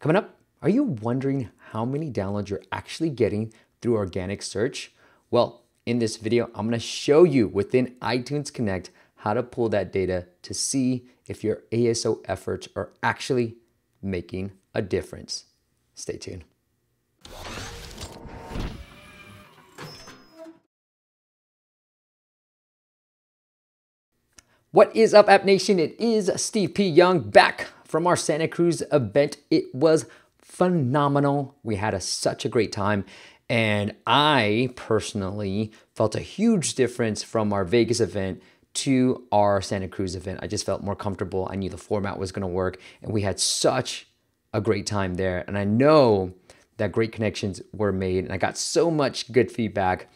Coming up, are you wondering how many downloads you're actually getting through organic search? Well, in this video, I'm gonna show you within iTunes Connect how to pull that data to see if your ASO efforts are actually making a difference. Stay tuned. What is up, App Nation? It is Steve P. Young back from our Santa Cruz event. It was phenomenal. We had such a great time. And I personally felt a huge difference from our Vegas event to our Santa Cruz event. I just felt more comfortable. I knew the format was gonna work, and we had such a great time there. And I know that great connections were made, and I got so much good feedback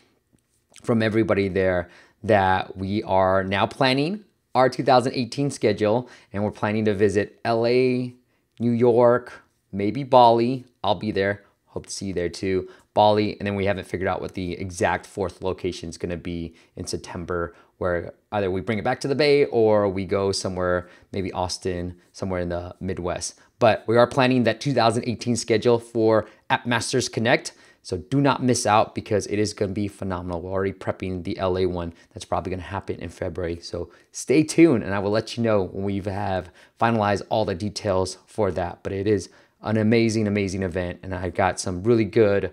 from everybody there that we are now planning our 2018 schedule, and we're planning to visit LA, New York, maybe Bali. I'll be there. Hope to see you there too. Bali, and then we haven't figured out what the exact fourth location is gonna be in September, where either we bring it back to the Bay or we go somewhere, maybe Austin, somewhere in the Midwest. But we are planning that 2018 schedule for App Masters Connect, so do not miss out because it is gonna be phenomenal. We're already prepping the LA one. That's probably gonna happen in February, so stay tuned, and I will let you know when we have finalized all the details for that. But it is an amazing, amazing event, and I got some really good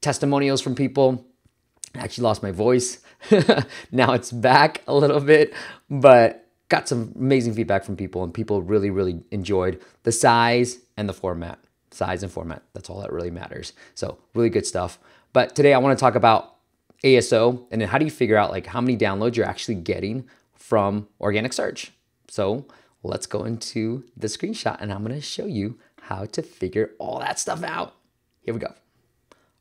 testimonials from people. I actually lost my voice. Now it's back a little bit, but got some amazing feedback from people, and people really, really enjoyed the size and the format. Size and format, that's all that really matters. So really good stuff. But today I wanna talk about ASO, and then how do you figure out like how many downloads you're actually getting from organic search. So let's go into the screenshot, and I'm gonna show you how to figure all that stuff out. Here we go.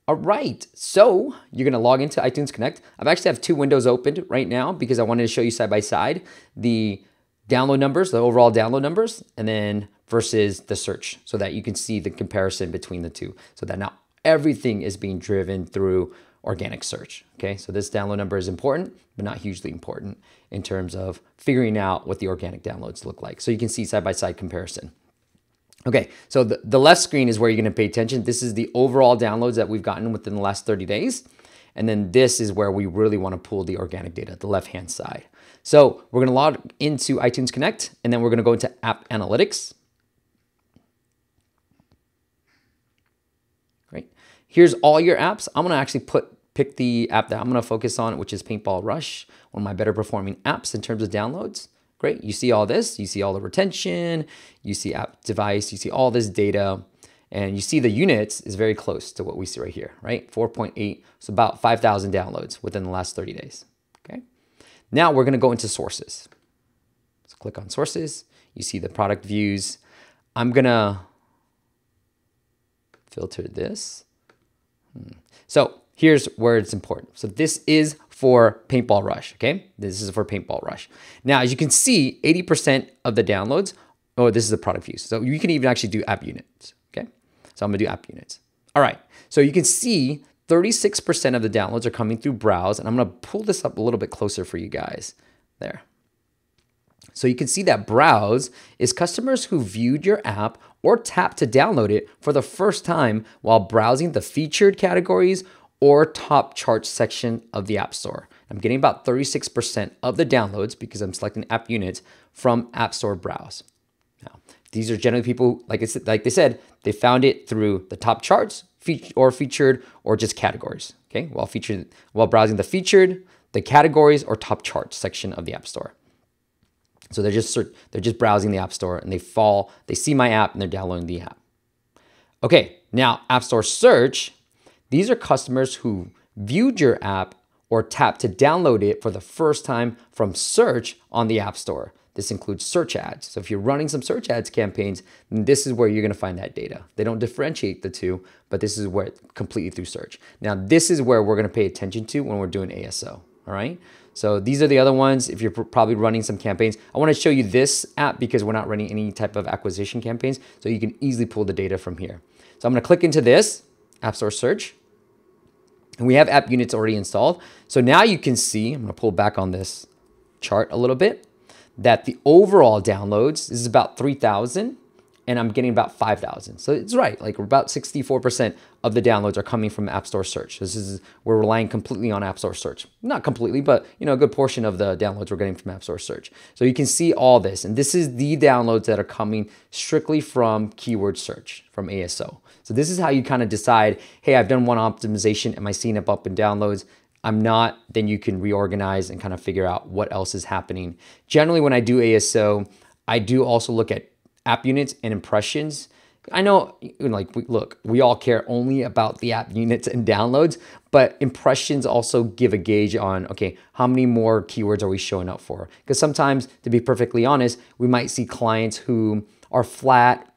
All right, so you're gonna log into iTunes Connect. I actually have two windows opened right now because I wanted to show you side by side the download numbers, the overall download numbers, and then versus the search, so that you can see the comparison between the two, so that not everything is being driven through organic search, okay? So this download number is important, but not hugely important in terms of figuring out what the organic downloads look like. So you can see side by side comparison. Okay, so the left screen is where you're gonna pay attention. This is the overall downloads that we've gotten within the last 30 days. And then this is where we really wanna pull the organic data, the left-hand side. So we're gonna log into iTunes Connect, and then we're gonna go into App Analytics. Great. Here's all your apps. I'm gonna actually pick the app that I'm gonna focus on, which is Paintball Rush, one of my better performing apps in terms of downloads. Great, you see all this, you see all the retention, you see app device, you see all this data, and you see the units is very close to what we see right here, right? 4.8, so about 5,000 downloads within the last 30 days, okay? Now we're gonna go into sources. So click on sources, you see the product views. I'm gonna filter this. So here's where it's important. So this is for Paintball Rush, okay? This is for Paintball Rush. Now, as you can see, 80% of the downloads, oh, this is the product views. So you can even actually do app units, okay? So I'm gonna do app units. All right, so you can see 36% of the downloads are coming through browse, and I'm gonna pull this up a little bit closer for you guys there. So you can see that browse is customers who viewed your app or tapped to download it for the first time while browsing the featured categories or top chart section of the App Store. I'm getting about 36% of the downloads because I'm selecting app units from App Store browse. Now, these are generally people, like they said, they found it through the top charts, featured, or just categories, okay? While browsing the featured, the categories, or top chart section of the App Store. So they're just browsing the App Store, and they see my app, and they're downloading the app. Okay, now App Store search, these are customers who viewed your app or tapped to download it for the first time from search on the App Store. This includes search ads. So if you're running some search ads campaigns, then this is where you're gonna find that data. They don't differentiate the two, but this is where completely through search. Now, this is where we're gonna pay attention to when we're doing ASO, all right? So these are the other ones if you're probably running some campaigns. I wanna show you this app because we're not running any type of acquisition campaigns, so you can easily pull the data from here. So I'm gonna click into this, App Store search, and we have app units already installed. So now you can see, I'm gonna pull back on this chart a little bit, that the overall downloads is about 3,000 and I'm getting about 5,000. So it's right, like about 64% of the downloads are coming from App Store search. We're relying completely on App Store search. Not completely, but you know, a good portion of the downloads we're getting from App Store search. So you can see all this, and this is the downloads that are coming strictly from keyword search, from ASO. So this is how you kind of decide, hey, I've done one optimization, am I seeing it up in downloads? I'm not, then you can reorganize and kind of figure out what else is happening. Generally, when I do ASO, I do also look at app units and impressions. I know, like, look, we all care only about the app units and downloads, but impressions also give a gauge on, okay, how many more keywords are we showing up for? Because sometimes, to be perfectly honest, we might see clients who are flat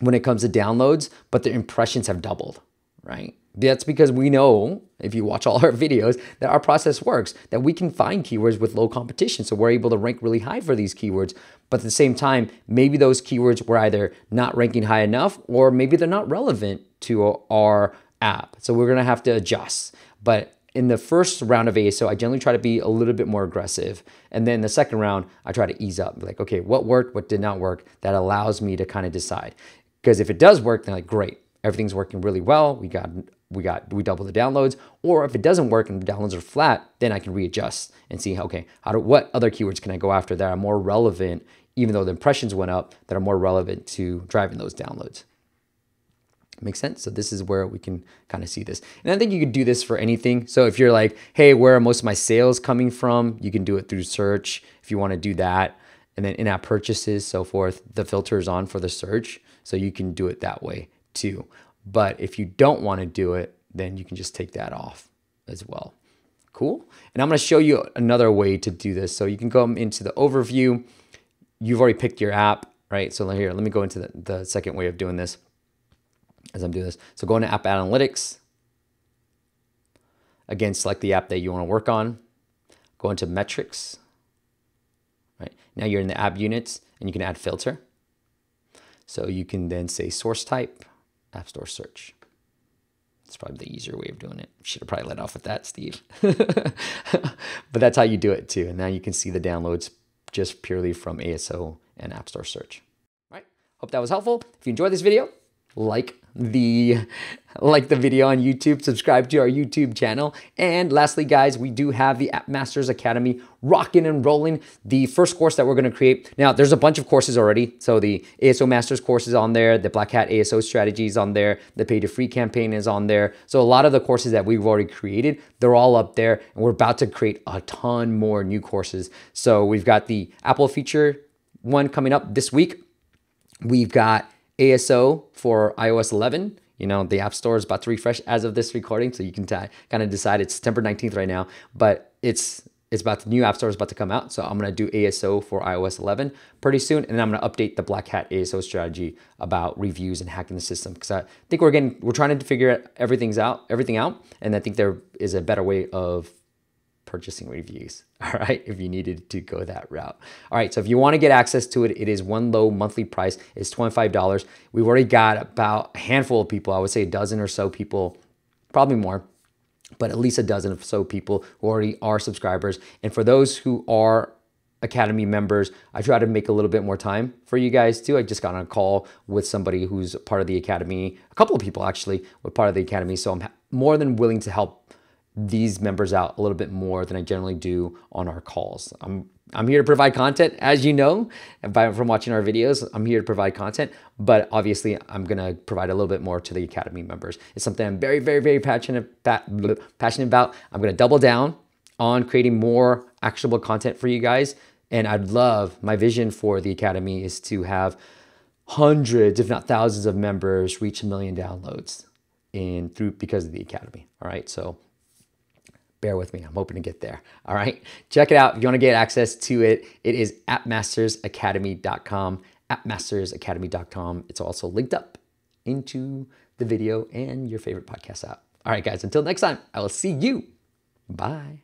when it comes to downloads, but their impressions have doubled, right? That's because we know, if you watch all our videos, that our process works, that we can find keywords with low competition. So we're able to rank really high for these keywords. But at the same time, maybe those keywords were either not ranking high enough, or maybe they're not relevant to our app. So we're gonna have to adjust. But in the first round of ASO, I generally try to be a little bit more aggressive. And then the second round, I try to ease up, like, okay, what worked, what did not work? That allows me to kind of decide. Because if it does work, then like, great, everything's working really well, we double the downloads. Or if it doesn't work and the downloads are flat, then I can readjust and see, okay, what other keywords can I go after that are more relevant, even though the impressions went up, that are more relevant to driving those downloads. Makes sense? So this is where we can kind of see this. And I think you could do this for anything. So if you're like, hey, where are most of my sales coming from? You can do it through search if you want to do that. And then in-app purchases, so forth, the filter is on for the search. So you can do it that way too. But if you don't want to do it, then you can just take that off as well. Cool. And I'm going to show you another way to do this. So you can come into the overview. You've already picked your app, right? So here, let me go into the second way of doing this as I'm doing this. So go into App Analytics. Again, select the app that you want to work on. Go into Metrics. Right? Now you're in the app units and you can add filter. So you can then say source type. App Store search. It's probably the easier way of doing it. Should have probably let off with that, Steve. But that's how you do it too. And now you can see the downloads just purely from ASO and App Store search. All right. Hope that was helpful. If you enjoyed this video, like the video on YouTube, subscribe to our YouTube channel. And lastly, guys, we do have the App Masters Academy rocking and rolling, the first course that we're gonna create. Now, there's a bunch of courses already. So the ASO Masters course is on there, the Black Hat ASO strategy is on there, the Pay to Free campaign is on there. So a lot of the courses that we've already created, they're all up there, and we're about to create a ton more new courses. So we've got the Apple feature one coming up this week. We've got ASO for iOS 11. You know, the App Store is about to refresh as of this recording, so you can kind of decide. It's September 19th right now, but it's about the new App Store is about to come out. So I'm going to do ASO for iOS 11 pretty soon, and then I'm going to update the Black Hat ASO strategy about reviews and hacking the system, because I think we're trying to figure everything out, and I think there is a better way of purchasing reviews, all right, if you needed to go that route. All right, so if you want to get access to it, it is one low monthly price. It's $25. We've already got about a handful of people, I would say a dozen or so people, probably more, but at least a dozen or so people who already are subscribers. And for those who are Academy members, I try to make a little bit more time for you guys too. I just got on a call with somebody who's part of the Academy, a couple of people actually were part of the Academy, so I'm more than willing to help these members out a little bit more than I generally do on our calls. I'm here to provide content, as you know, and from watching our videos, I'm here to provide content, but obviously I'm gonna provide a little bit more to the Academy members. It's something I'm very, very, very passionate about. I'm gonna double down on creating more actionable content for you guys, and my vision for the Academy is to have hundreds, if not thousands of members reach 1 million downloads because of the Academy, all right? So bear with me, I'm hoping to get there, all right? Check it out if you wanna get access to it. It is appmastersacademy.com, appmastersacademy.com. It's also linked up into the video and your favorite podcast app. All right, guys, until next time, I will see you, bye.